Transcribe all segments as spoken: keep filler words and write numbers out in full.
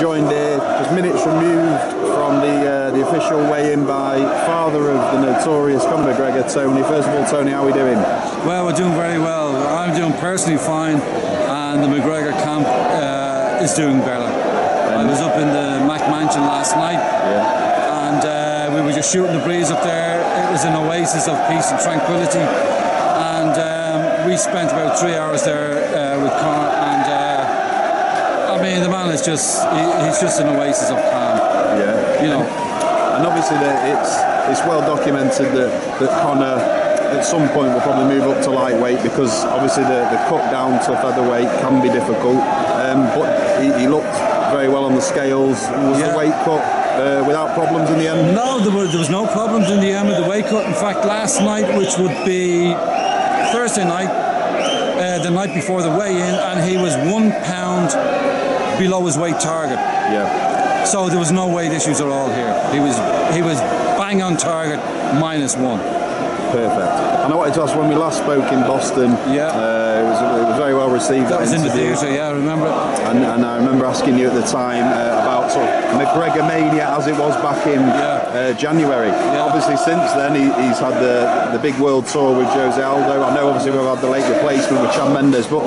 joined here, just minutes removed from the uh, the official weigh-in by father of the notorious Conor McGregor, Tony. First of all, Tony, how are we doing? Well, we're doing very well. I'm doing personally fine, and the McGregor camp uh, is doing better. I was up in the Mac Mansion last night, yeah. and uh, we were just shooting the breeze up there. It was an oasis of peace and tranquility, and um, we spent about three hours there uh, with Conor, and uh, I mean, the man is just, he, he's just an oasis of calm. Yeah. You know. And obviously it's, it's well documented that, that Conor at some point will probably move up to lightweight, because obviously the, the cut down to featherweight can be difficult, um, but he, he looked very well on the scales. Was yeah. the weight cut uh, without problems in the end? No, there, were, there was no problems in the end with the weight cut. In fact, last night, which would be Thursday night, uh, the night before the weigh-in, and he was one pound below his weight target. Yeah. So there was no weight issues at all here. He was he was bang on target, minus one. Perfect. And I wanted to ask, when we last spoke in Boston, yeah, uh, it was it was very well received. That was in the theatre, yeah, I remember it. And, and I remember asking you at the time uh, about sort of McGregor mania as it was back in yeah. uh, January. Yeah. Obviously, since then he, he's had the the big world tour with Jose Aldo. I know, obviously, we've had the late replacement with Chad Mendes, but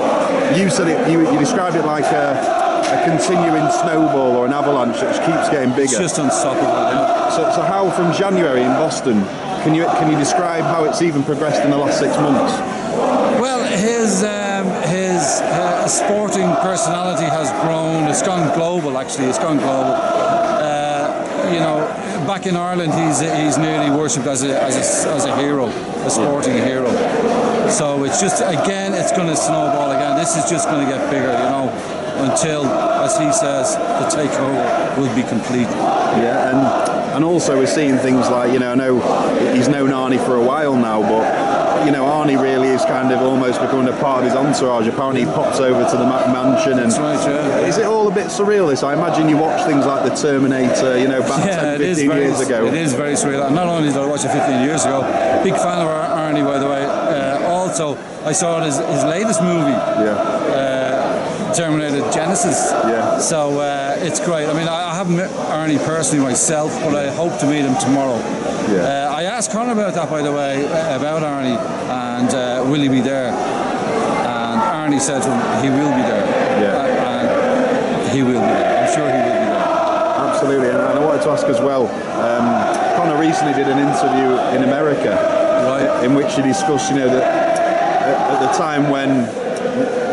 you said it. You, you described it like a. a continuing snowball or an avalanche that just keeps getting bigger. It's just unstoppable. Yeah. So, so how, from January in Boston, can you can you describe how it's even progressed in the last six months? Well, his um, his uh, sporting personality has grown. It's gone global, actually. It's gone global. Uh, you know, back in Ireland, he's he's nearly worshipped as a as a as a hero, a sporting yeah. hero. So it's just again, it's going to snowball again. This is just going to get bigger. You know. Until, as he says, the takeover will be complete. Yeah, and and also we're seeing things like, you know, I know he's known Arnie for a while now, but, you know, Arnie really is kind of almost becoming a part of his entourage. Apparently he pops over to the Mac Mansion. And that's right, yeah. Is it all a bit surreal, this? I imagine you watch things like The Terminator, you know, back yeah, ten, fifteen years ago. It is very surreal. And not only did I watch it fifteen years ago, big fan of Arnie, by the way. Uh, also, I saw his, his latest movie. Yeah. Terminator Genisys. Yeah. So uh, it's great. I mean, I, I haven't met Arnie personally myself, but I hope to meet him tomorrow. Yeah. Uh, I asked Conor about that, by the way, about Arnie, and uh, will he be there? And Arnie said to him, he will be there. Yeah. And, and he will be there. I'm sure he will be there. Absolutely. And I wanted to ask as well, um, Conor recently did an interview in America, right, in which he discussed, you know, that at the time when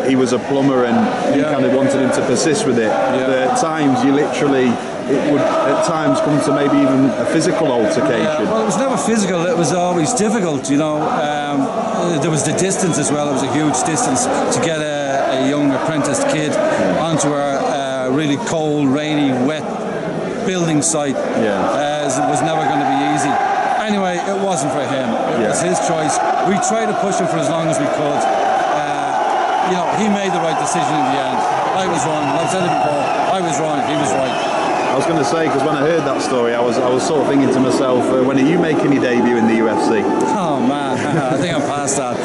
he was a plumber and you yeah. kind of wanted him to persist with it. Yeah. At times, you literally, it would at times come to maybe even a physical altercation. Yeah. Well, it was never physical, it was always difficult, you know. Um, there was the distance as well, it was a huge distance to get a, a young apprentice kid yeah. onto a, a really cold, rainy, wet building site. Yeah. Uh, it was never going to be easy. Anyway, it wasn't for him, it yeah. was his choice. We tried to push him for as long as we could. You know, he made the right decision in the end. I was wrong. I've said it before. I was wrong. He was right. I was going to say, because when I heard that story, I was I was sort of thinking to myself, uh, when are you making your debut in the U F C? Oh man, I think I'm past that.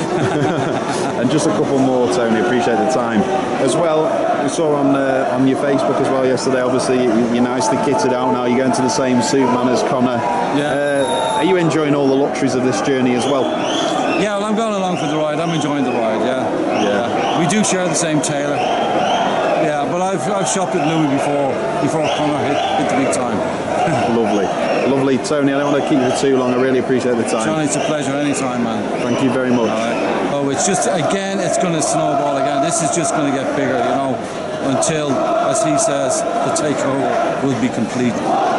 And just a couple more, Tony. Appreciate the time. As well, we saw on uh, on your Facebook as well yesterday. Obviously, you're nicely kitted out now. You're going to the same suit, man, as Conor. Yeah. Uh, are you enjoying all the luxuries of this journey as well? Yeah, well, I'm going along for the ride. I'm enjoying the ride. Yeah. Yeah. We do share the same tailor. Yeah, but I've, I've shopped at Louis before, before Conor hit, hit the big time. Lovely. Lovely, Tony. I don't want to keep you too long. I really appreciate the time. John, it's a pleasure. Anytime, man. Thank you very much. Right. Oh, it's just, again, it's going to snowball again. This is just going to get bigger, you know, until, as he says, the takeover will be complete.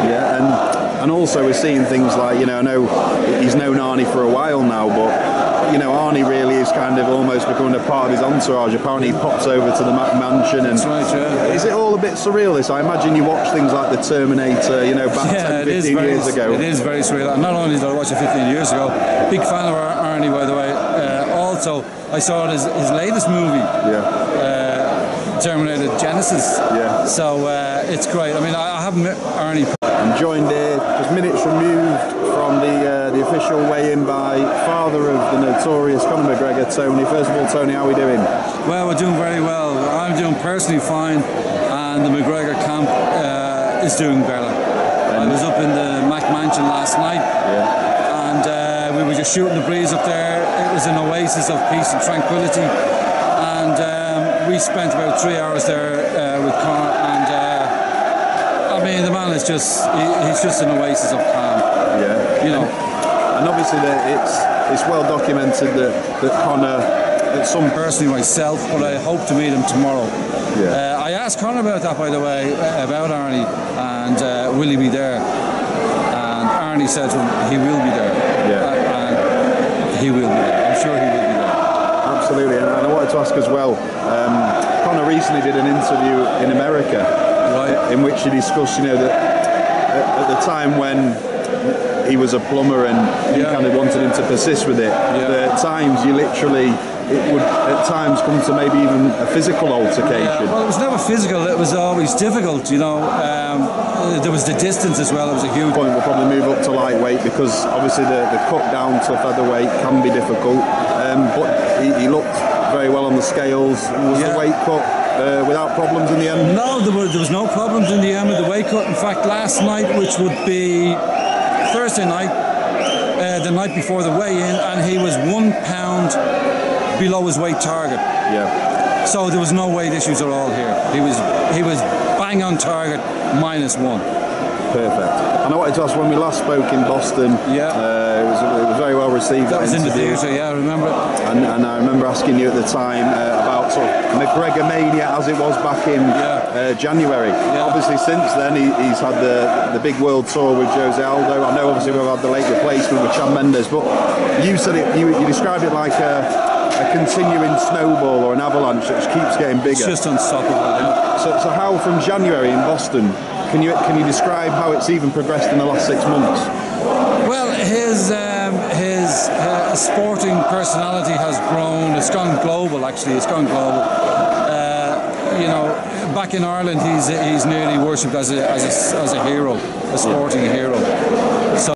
Yeah, and, and also we're seeing things like, you know, I know he's known Arnie for a while now, but... you know, Arnie really is kind of almost becoming a part of his entourage. Apparently he pops over to the Mac Mansion. And that's right, yeah. Is it all a bit surreal, this? I imagine you watch things like The Terminator, you know, back yeah, ten, fifteen years ago. It is very surreal. And not only did I watch it fifteen years ago, big fan of Arnie, by the way. Uh, also, I saw his, his latest movie, yeah. uh, Terminator Genisys. Yeah. So uh, it's great. I mean, I, I haven't met Arnie. I'm joined here, just minutes removed from the... Uh, the official weigh-in by father of the notorious Conor McGregor, Tony. First of all, Tony, how are we doing? Well, we're doing very well. I'm doing personally fine, and and the McGregor camp uh, is doing better. And I was up in the Mac Mansion last night, yeah. and uh, we were just shooting the breeze up there. It was an oasis of peace and tranquility, and um, we spent about three hours there uh, with Conor, and uh, I mean, the man is just, he, he's just an oasis of calm, yeah. you know. And obviously it's it's well documented that, that Conor, that some personally myself, but I hope to meet him tomorrow. Yeah. Uh, I asked Conor about that, by the way, about Arnie, and uh, will he be there? And Arnie said to him, he will be there. Yeah. Uh, and he will be there. I'm sure he will be there. Absolutely. And I wanted to ask as well, um, Conor recently did an interview in America, right. in which he discussed, you know, that at the time when he was a plumber and you yeah. kind of wanted him to persist with it. Yeah. But at times you literally, it would at times come to maybe even a physical altercation. Yeah. Well, it was never physical, it was always difficult, you know. Um, there was the distance as well, it was a huge point. We'll probably move up to lightweight because obviously the, the cut down to featherweight can be difficult. Um, but he, he looked very well on the scales. Was yeah. the weight cut? Uh, without problems in the end? No, there, were, there was no problems in the end with the weight cut. In fact, last night, which would be Thursday night, uh, the night before the weigh-in, and he was one pound below his weight target. Yeah. So there was no weight issues at all here. He was he was bang on target, minus one. Perfect. And I wanted to ask, when we last spoke in Boston, yeah, uh, it, was, it was very well received. That was in the theatre, yeah, I remember. And, and I remember asking you at the time uh, about sort of McGregor mania as it was back in yeah. uh, January. Yeah. Obviously, since then he, he's had the the big world tour with Jose Aldo. I know, obviously, we've had the late replacement with Chad Mendes, but you said it. You, you described it like a. a continuing snowball or an avalanche that just keeps getting bigger. It's just unstoppable. Yeah. So, so how from January in Boston, can you can you describe how it's even progressed in the last six months? Well, his um, his uh, sporting personality has grown. It's gone global, actually. It's gone global. Uh, you know, back in Ireland, he's he's nearly worshipped as a as a, as a hero, a sporting yeah. hero. So.